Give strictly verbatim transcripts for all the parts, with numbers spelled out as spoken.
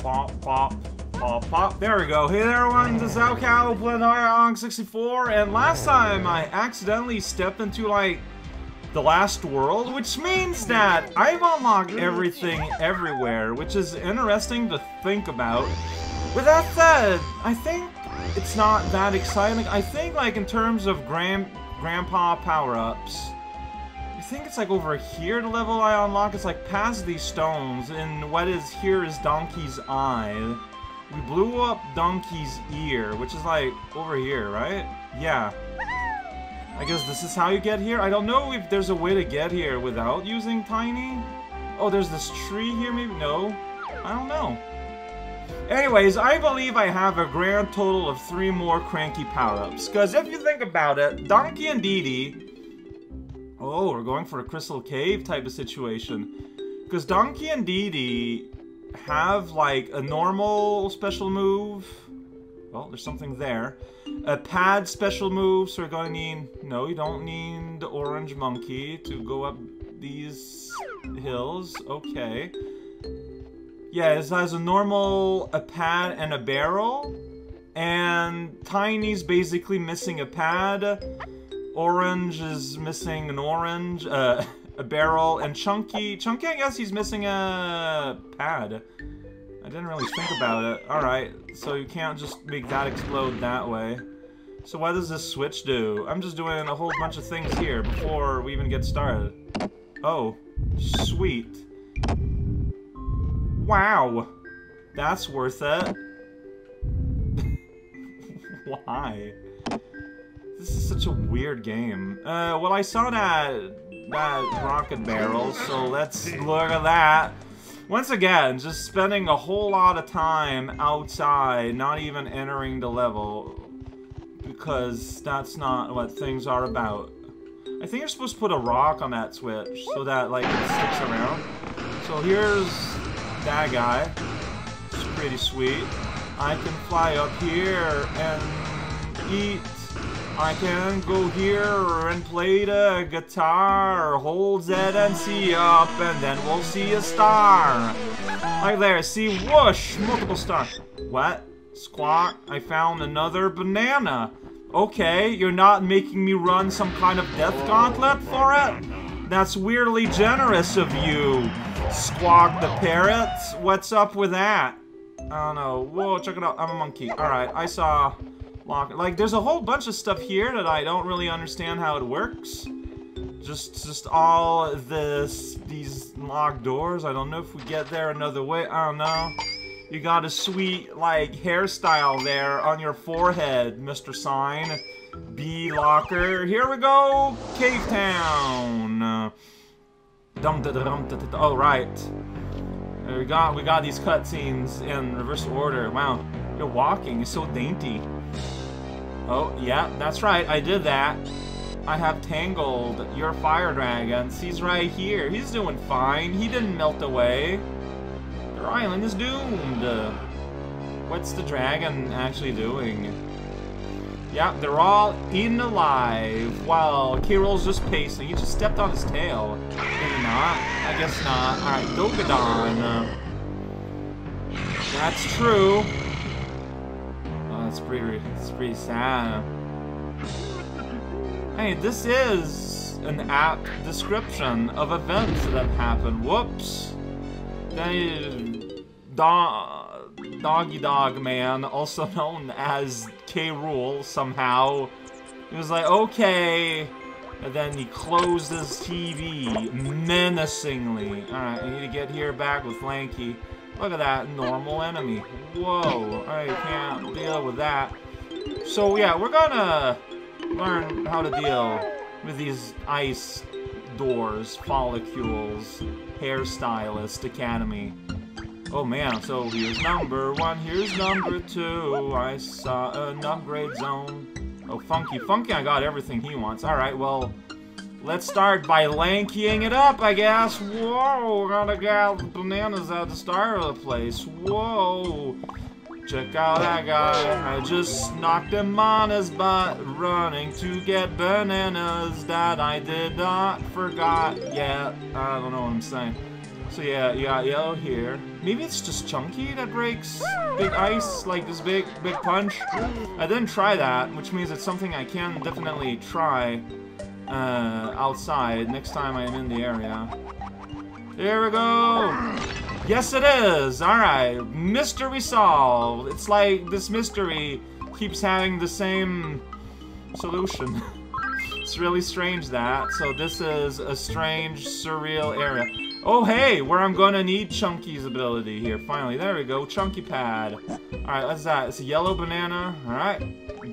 Pop, pop, pop, pop. There we go. Hey there, everyone. This is raocow playing on sixty-four, and last time I accidentally stepped into, like, the last world, which means that I've unlocked everything everywhere, which is interesting to think about. With that said, I think it's not that exciting. I think, like, in terms of grand grandpa power-ups, I think it's like over here the level I unlock. It's like past these stones, and what is here is Donkey's eye. We blew up Donkey's ear, which is like over here, right? Yeah. I guess this is how you get here? I don't know if there's a way to get here without using Tiny. Oh, there's this tree here maybe? No. I don't know. Anyways, I believe I have a grand total of three more Cranky power-ups. Because if you think about it, Donkey and Diddy... Oh, we're going for a Crystal Cave type of situation. Because Donkey and Diddy have, like, a normal special move. Well, there's something there. A pad special move, so you're gonna need... No, you don't need the orange monkey to go up these hills. Okay. Yeah, it has a normal, a pad, and a barrel. And Tiny's basically missing a pad. Orange is missing an orange, uh, a barrel, and Chunky... Chunky, I guess he's missing a pad. I didn't really think about it. Alright, so you can't just make that explode that way. So what does this switch do? I'm just doing a whole bunch of things here before we even get started. Oh, sweet. Wow. That's worth it. Why? This is such a weird game. Uh, well, I saw that, that rocket barrel, so let's look at that. Once again, just spending a whole lot of time outside, not even entering the level, because that's not what things are about. I think you're supposed to put a rock on that switch so that, like, it sticks around. So here's that guy. It's pretty sweet. I can fly up here and eat. I can go here and play the guitar, hold Z and C up, and then we'll see a star. Like there, see, whoosh, multiple stars. What? Squawk, I found another banana. Okay, you're not making me run some kind of death gauntlet for it? That's weirdly generous of you, Squawk the parrot. What's up with that? I don't know. Whoa, check it out, I'm a monkey. Alright, I saw... Like, there's a whole bunch of stuff here that I don't really understand how it works. Just, just all this, these locked doors. I don't know if we get there another way. I don't know. You got a sweet, like, hairstyle there on your forehead, Mister Sign. B Locker. Here we go! Cave Town! Oh, right. We got, we got these cutscenes in reverse order. Wow. You're walking. You're so dainty. Oh, yeah, that's right, I did that. I have tangled your fire dragons. He's right here. He's doing fine. He didn't melt away. Their island is doomed. What's the dragon actually doing? Yeah, they're all eaten alive. While K. Rool's just pacing. He just stepped on his tail. Maybe not. I guess not. Alright, Dogadon. That's true. It's pretty, it's pretty sad. Hey, this is an apt description of events that have happened. Whoops. They, do, doggy Dog Man, also known as K. Rool, somehow. He was like, okay. And then he closed his T V menacingly. Alright, I need to get here back with Lanky. Look at that normal enemy. Whoa, I can't deal with that. So yeah, we're gonna learn how to deal with these ice doors, follicles, hairstylist academy. Oh man, so here's number one, here's number two. I saw an upgrade zone. Oh, Funky. Funky, I got everything he wants. Alright, well... Let's start by lankying it up, I guess. Whoa, we're gonna get bananas out of the start of the place. Whoa. Check out that guy. I just knocked him on his butt, running to get bananas that I did not forgot yet. I don't know what I'm saying. So yeah, you got yellow here. Maybe it's just Chunky that breaks big ice, like this big, big punch. I didn't try that, which means it's something I can definitely try uh, outside next time I'm in the area. There we go! Yes it is! Alright, mystery solved! It's like this mystery keeps having the same solution. It's really strange that. So this is a strange, surreal area. Oh hey, where I'm gonna need Chunky's ability here, finally. There we go, Chunky Pad. Alright, what's that? It's a yellow banana. Alright.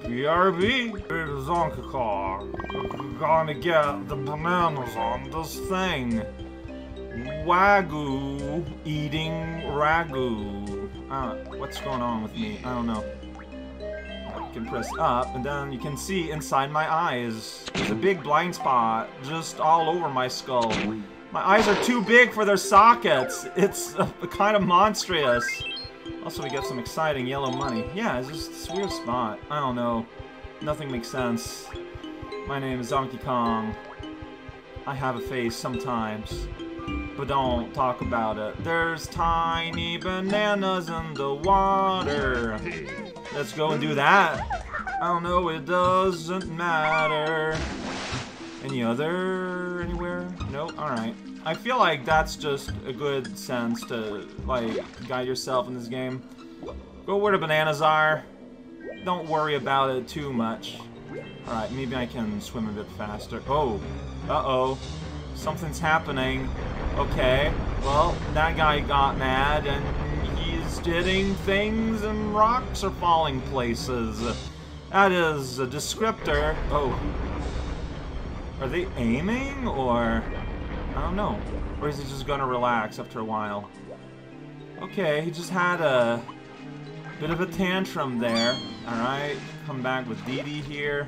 B R B. It's Donkey Kong. I'm gonna get the bananas on this thing. Wagyu eating ragu. Uh, what's going on with me? I don't know. I can press up, and then you can see inside my eyes. There's a big blind spot just all over my skull. My eyes are too big for their sockets. It's uh, kind of monstrous. Also, we get some exciting yellow money. Yeah, it's just this weird spot. I don't know. Nothing makes sense. My name is Donkey Kong. I have a face sometimes. But don't talk about it. There's tiny bananas in the water. Let's go and do that. I don't know, it doesn't matter. Any other anywhere? Nope, alright. I feel like that's just a good sense to, like, guide yourself in this game. Go where the bananas are. Don't worry about it too much. Alright, maybe I can swim a bit faster. Oh, uh-oh. Something's happening. Okay, well, that guy got mad, and he's hitting things, and rocks are falling places. That is a descriptor. Oh. Are they aiming, or... I don't know. Or is he just gonna relax after a while? Okay, he just had a bit of a tantrum there. Alright, come back with Diddy here.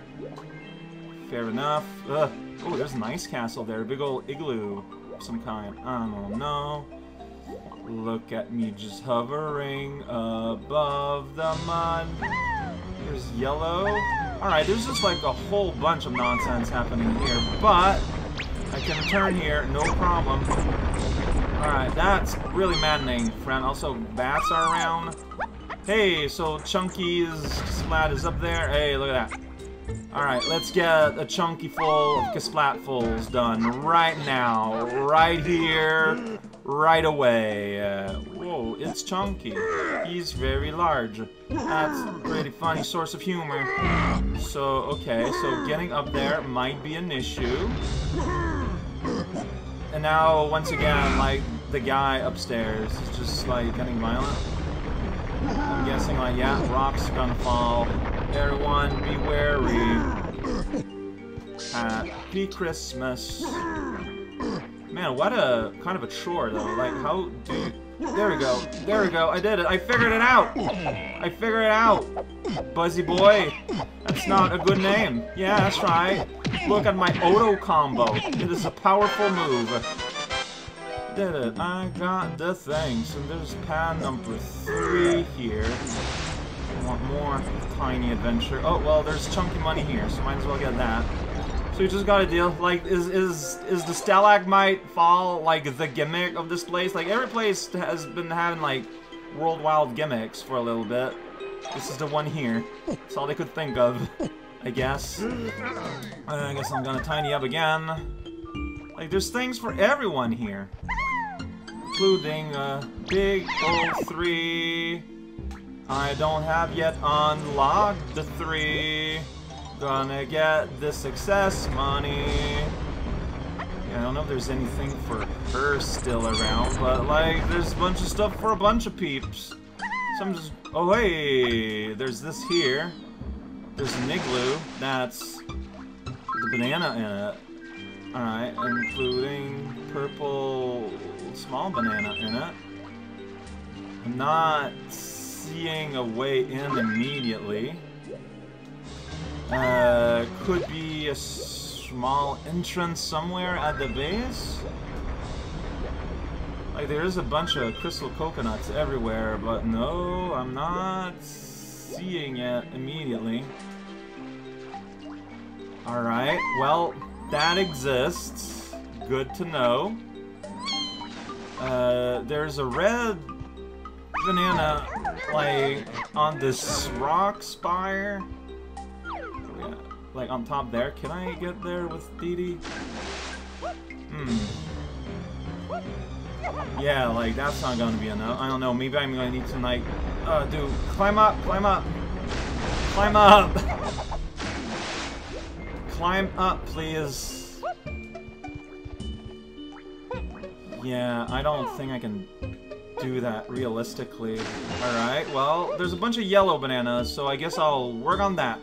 Fair enough. Ugh. Oh, there's an ice castle there. A big old igloo. Some kind. I don't know. Look at me just hovering above the mud. There's yellow. Alright, there's just like a whole bunch of nonsense happening here, but I can return here, no problem. Alright, that's really maddening, friend. Also, bats are around. Hey, so Chunky's splat is up there. Hey, look at that. Alright, let's get a chunky full of Kasplatfuls done right now, right here, right away. Uh, whoa, it's Chunky. He's very large. That's a pretty funny source of humor. So, okay, so getting up there might be an issue. And now, once again, like, the guy upstairs is just, like, getting violent. I'm guessing, like, yeah, rocks are gonna fall. Everyone be wary. Happy Christmas. Man, what a kind of a chore though. Like, how do you... There we go. There we go. I did it. I figured it out. I figured it out. Buzzy Boy. That's not a good name. Yeah, that's right. Look at my Odo combo. It is a powerful move. Did it. I got the thing. So there's pad number three here. Want more tiny adventure. Oh, well, there's chunky money here, so might as well get that. So you just gotta deal. Like, is is is the stalagmite fall, like, the gimmick of this place? Like, every place has been having, like, world-wild gimmicks for a little bit. This is the one here. That's all they could think of, I guess. I guess I'm gonna tiny up again. Like, there's things for everyone here. Including, uh, big old three... I don't have yet unlocked the three. Gonna get the success money. Yeah, I don't know if there's anything for her still around, but like, there's a bunch of stuff for a bunch of peeps. So I'm just, oh hey, there's this here. There's an igloo, that's the banana in it. Alright, including purple small banana in it. I'm not seeing a way in immediately. Uh, could be a small entrance somewhere at the base. Like, there is a bunch of crystal coconuts everywhere, but no, I'm not seeing it immediately. Alright, well, that exists. Good to know. Uh, there's a red banana, like, on this rock spire. Yeah, like, on top there. Can I get there with Diddy? Hmm. Yeah, like, that's not gonna be enough. I don't know, maybe I'm gonna need to, like, uh, dude, climb up, climb up! Climb up! Climb up, please. Yeah, I don't think I can do that realistically. Alright, well, there's a bunch of yellow bananas, so I guess I'll work on that.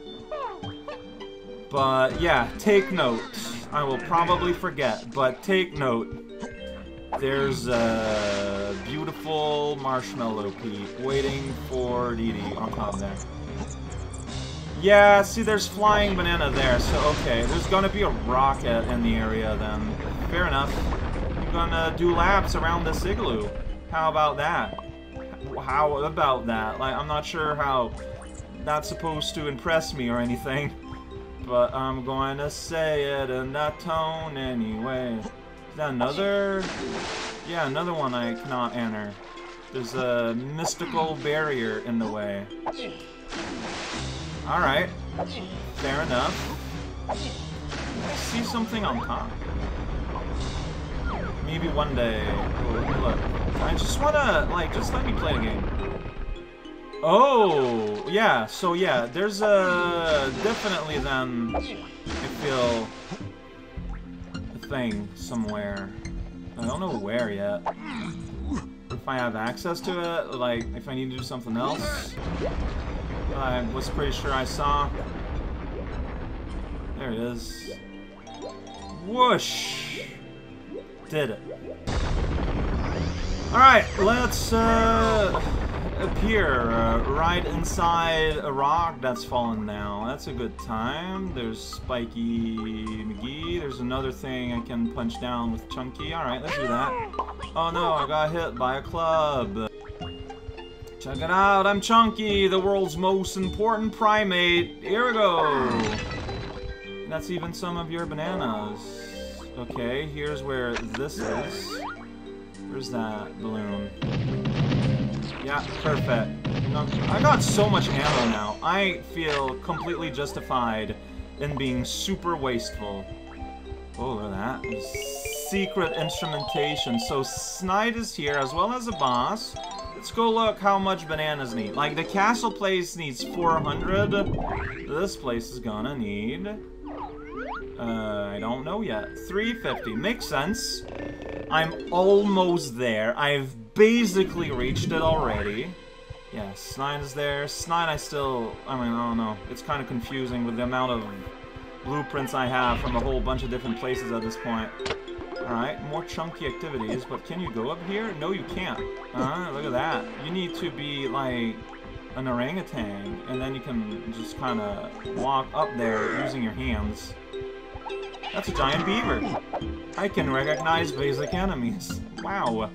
But, yeah, take note. I will probably forget, but take note. There's a beautiful marshmallow peak waiting for Diddy on top there. Yeah, see, there's flying banana there, so okay. There's gonna be a rocket in the area then. Fair enough. You're gonna do laps around this igloo. How about that? How about that? Like, I'm not sure how that's supposed to impress me or anything. But I'm going to say it in that tone anyway. Is that another? Yeah, another one I cannot enter. There's a mystical barrier in the way. Alright. Fair enough. I see something on top. Maybe one day. Oh, look. I just wanna, like, just let me play the game. Oh! Yeah, so yeah, there's a... Definitely then, I feel... a thing somewhere. I don't know where yet. If I have access to it, like, if I need to do something else... I was pretty sure I saw. There it is. Whoosh! Did it. Alright, let's uh, appear uh, right inside a rock that's fallen now. That's a good time. There's Spiky McGee. There's another thing I can punch down with Chunky. Alright, let's do that. Oh no, I got hit by a club. Check it out, I'm Chunky, the world's most important primate. Here we go. That's even some of your bananas. Okay, here's where this is. Where's that balloon? Yeah, perfect. I got so much ammo now. I feel completely justified in being super wasteful. Oh, look at that. Secret instrumentation. So Snide is here, as well as a boss. Let's go look how much bananas need. Like, the castle place needs four hundred. This place is gonna need... Uh, I don't know yet. three fifty. Makes sense. I'm almost there. I've basically reached it already. Yeah, Snide is there. Snide I still... I mean, I don't know. It's kind of confusing with the amount of blueprints I have from a whole bunch of different places at this point. Alright, more Chunky activities, but can you go up here? No, you can't. Uh, look at that. You need to be, like, an orangutan, and then you can just kind of walk up there using your hands. That's a giant beaver. I can recognize basic enemies. Wow.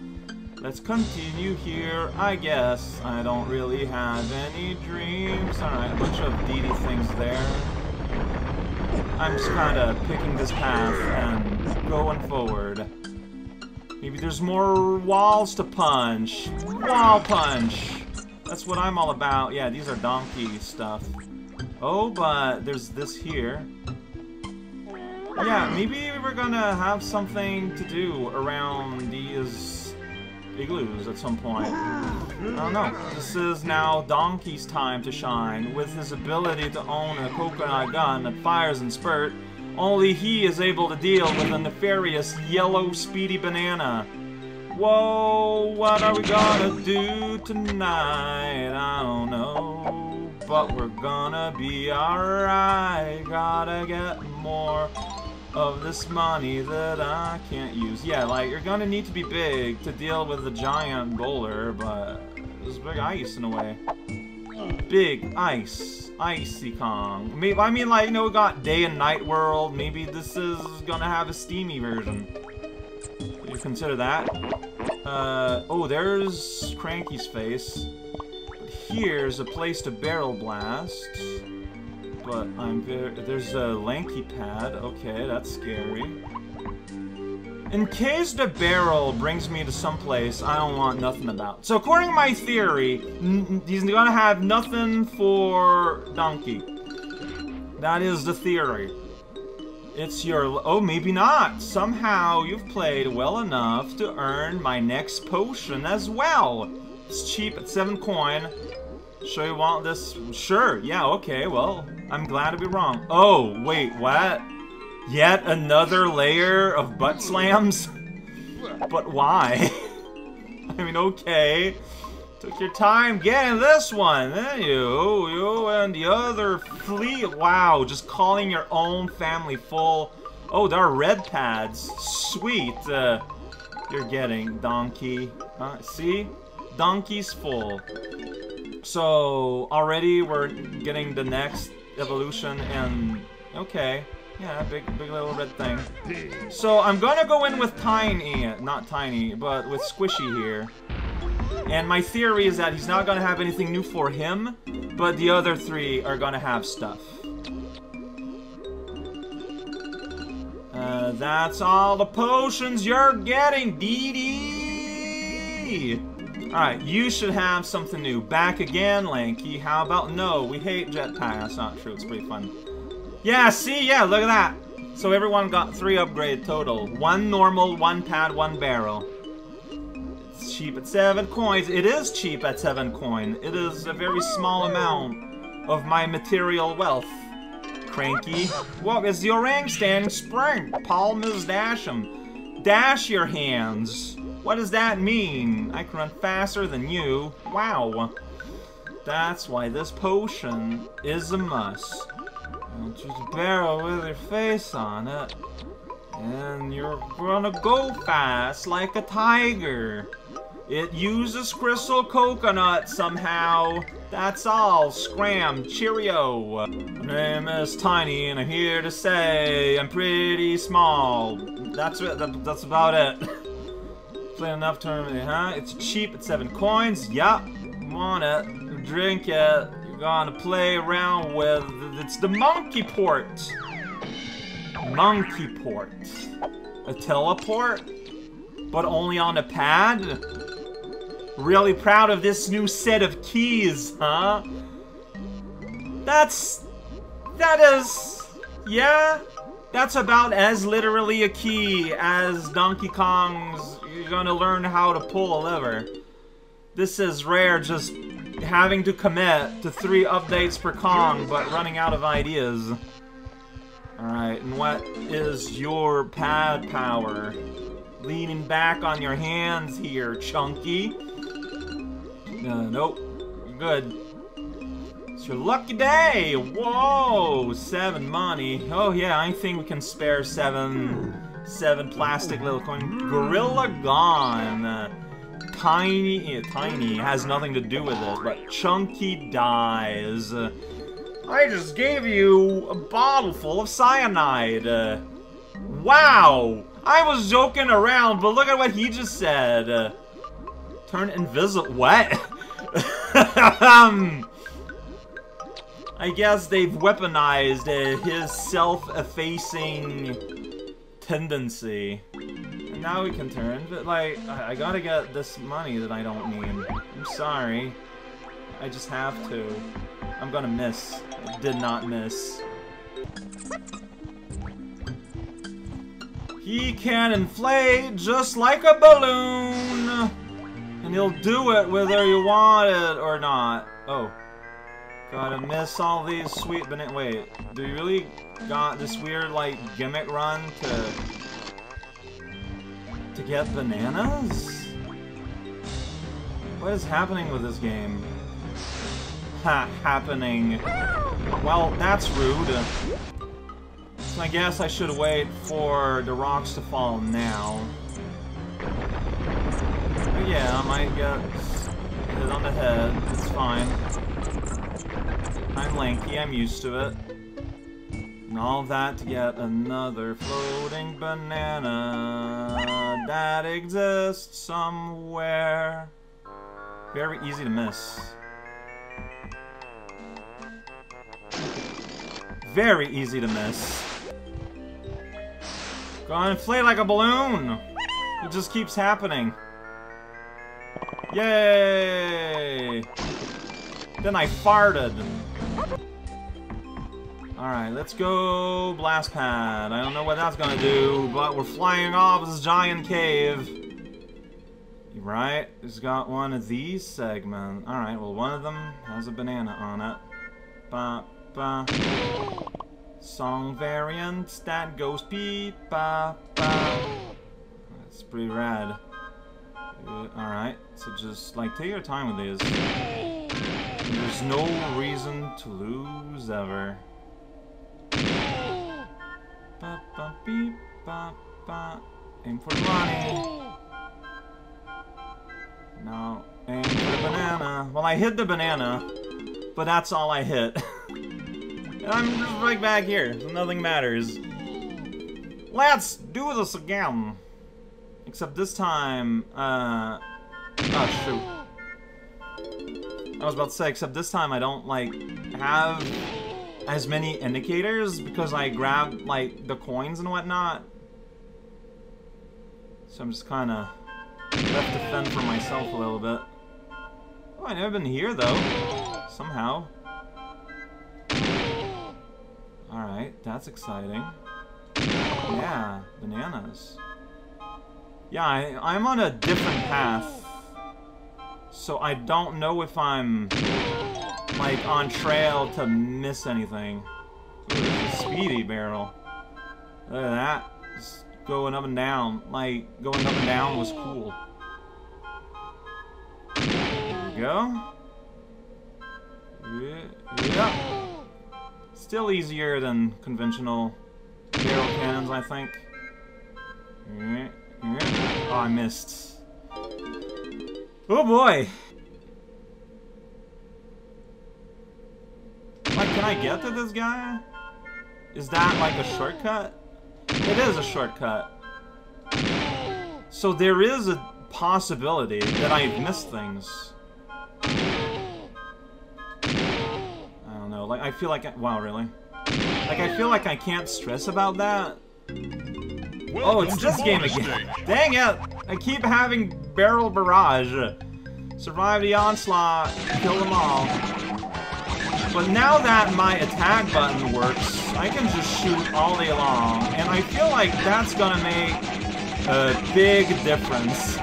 Let's continue here, I guess. I don't really have any dreams. Alright, a bunch of Diddy things there. I'm just kind of picking this path and going forward. Maybe there's more walls to punch. Wall punch! That's what I'm all about. Yeah, these are donkey stuff. Oh, but there's this here. Yeah, maybe we're gonna have something to do around these igloos at some point. I don't know. This is now Donkey's time to shine. With his ability to own a coconut gun that fires and spurt, only he is able to deal with a nefarious yellow speedy banana. Whoa, what are we gonna do tonight? I don't know, but we're gonna be alright. Gotta get more of this money that I can't use. Yeah, like, you're gonna need to be big to deal with the giant bowler, but there's big ice in a way. Big ice. Icy Kong. Maybe, I mean, like, you know, we got Day and Night World. Maybe this is gonna have a steamy version. Would you consider that? Uh, oh, there's Cranky's face. Here's a place to barrel blast. But I'm very... There's a Lanky pad. Okay, that's scary. In case the barrel brings me to someplace I don't want nothing about. So according to my theory, n he's gonna have nothing for Donkey. That is the theory. It's your... oh, maybe not. Somehow you've played well enough to earn my next potion as well. It's cheap at seven coin. Sure you want this? Sure, yeah, okay, well, I'm glad to be wrong. Oh, wait, what? Yet another layer of butt slams? But why? I mean, okay. Took your time getting this one. Then you, you, and the other flea. Wow, just calling your own family full. Oh, there are red pads. Sweet. Uh, you're getting Donkey. Huh? See? Donkey's full. So, already we're getting the next evolution and... okay. Yeah, big, big little red thing. So, I'm gonna go in with Tiny. Not Tiny, but with Squishy here. And my theory is that he's not gonna have anything new for him, but the other three are gonna have stuff. Uh, that's all the potions you're getting, Diddy! Alright, you should have something new. Back again, Lanky. How about no? We hate jetpack. That's not true. It's pretty fun. Yeah, see? Yeah, look at that. So everyone got three upgrade total. One normal, one pad, one barrel. It's cheap at seven coins. It is cheap at seven coin. It is a very small amount of my material wealth. Cranky. What is the orangutan spring? Palmas dash him. Dash your hands. What does that mean? I can run faster than you. Wow. That's why this potion is a must. Don't use a barrel with your face on it. And you're gonna go fast like a tiger. It uses crystal coconut somehow. That's all. Scram. Cheerio. My name is Tiny and I'm here to say I'm pretty small. That's it. That, that's about it. Enough term, huh? It's cheap at seven coins. Yup, want it? Drink it. You're gonna play around with. It's the monkey port. Monkey port. A teleport, but only on a pad. Really proud of this new set of keys, huh? That's that is yeah. That's about as literally a key as Donkey Kong's. You're gonna learn how to pull a lever. This is rare, just having to commit to three updates per Kong, but running out of ideas. Alright, and what is your pad power? Leaning back on your hands here, Chunky. Uh, nope. Good. It's your lucky day! Whoa! Seven money. Oh yeah, I think we can spare seven... Seven plastic little coin. Gorilla gone. Tiny... Yeah, Tiny has nothing to do with it, but Chunky dies. I just gave you a bottle full of cyanide. Wow! I was joking around, but look at what he just said. Turn invisible... What? um... I guess they've weaponized uh, his self-effacing tendency. And now we can turn, but like, I, I gotta get this money that I don't need. I'm sorry. I just have to. I'm gonna miss. I did not miss. He can inflate just like a balloon! And he'll do it whether you want it or not. Oh. Gotta miss all these sweet banana- wait, do you really got this weird, like, gimmick run to... to get bananas? What is happening with this game? Ha, happening. Well, that's rude. So I guess I should wait for the rocks to fall now. But yeah, I might get hit on the head, it's fine. I'm lanky, I'm used to it. And all that to get another floating banana that exists somewhere. Very easy to miss. Very easy to miss. Gonna inflate like a balloon! It just keeps happening. Yay! Then I farted. Alright, let's go blast pad. I don't know what that's gonna do, but we're flying off this giant cave. Right, it's got one of these segments. Alright, well one of them has a banana on it. Ba ba. Song variants that goes beep ba ba. That's pretty rad. Alright, so just like take your time with these. There's no reason to lose ever. Ba ba beep ba ba. Aim for the money. No, aim for the banana. Well, I hit the banana, but that's all I hit. And I'm just right back here, so nothing matters. Let's do this again. Except this time, uh... oh, shoot. I was about to say, except this time I don't, like, have as many indicators because I grabbed, like, the coins and whatnot. So I'm just kinda... left to fend for myself a little bit. Oh, I never been here though. Somehow. Alright, that's exciting. Yeah, bananas. Yeah, I, I'm on a different path. So I don't know if I'm like on trail to miss anything. Ooh, speedy barrel. Look at that. Just going up and down. Like, going up and down was cool. There we go. Yeah. Still easier than conventional barrel cannons, I think. Yeah. Yeah. Oh, I missed. Oh boy! Like, can I get to this guy? Is that like a shortcut? It is a shortcut. So there is a possibility that I've missed things. I don't know, like, I feel like I- wow, really? Like, I feel like I can't stress about that. Oh, it's this game again. Dang it! I keep having barrel barrage. Survive the onslaught, kill them all. But now that my attack button works, I can just shoot all day long, and I feel like that's gonna make a big difference.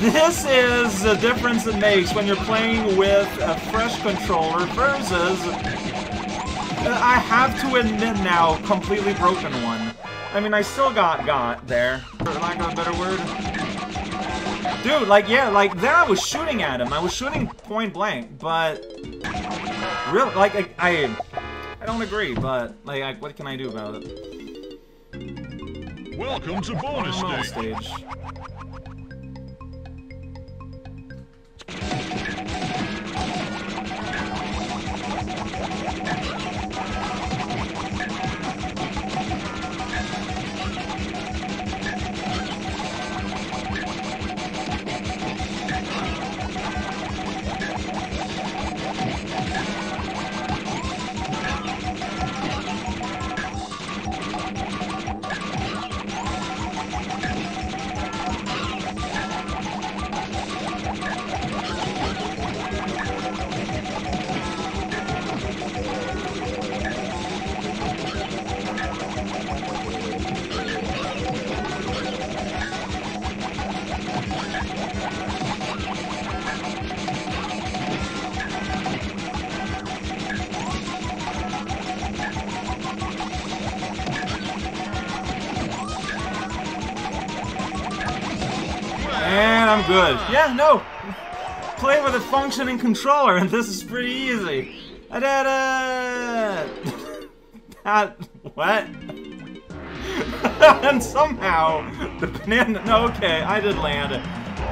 This is the difference it makes when you're playing with a fresh controller versus, I have to admit now, completely broken one. I mean, I still got got there, for lack of a better word. Dude, like, yeah, like, there I was shooting at him. I was shooting point blank, but... really, like, I... I I don't agree, but, like, I, what can I do about it? Welcome to bonus stage. stage. Good. Yeah, no! Play with a functioning controller, and this is pretty easy. I did it! That... what? And somehow, the banana... no, okay, I did land it.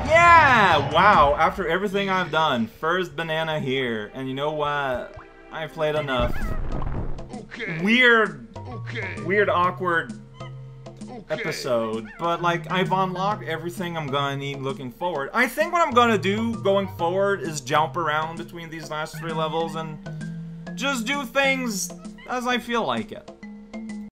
Yeah! Wow, after everything I've done, first banana here. And you know what? I've played enough. Okay. Weird... okay. Weird, awkward... episode, but like I've unlocked everything I'm gonna need looking forward. I think what I'm gonna do going forward is jump around between these last three levels and just do things as I feel like it.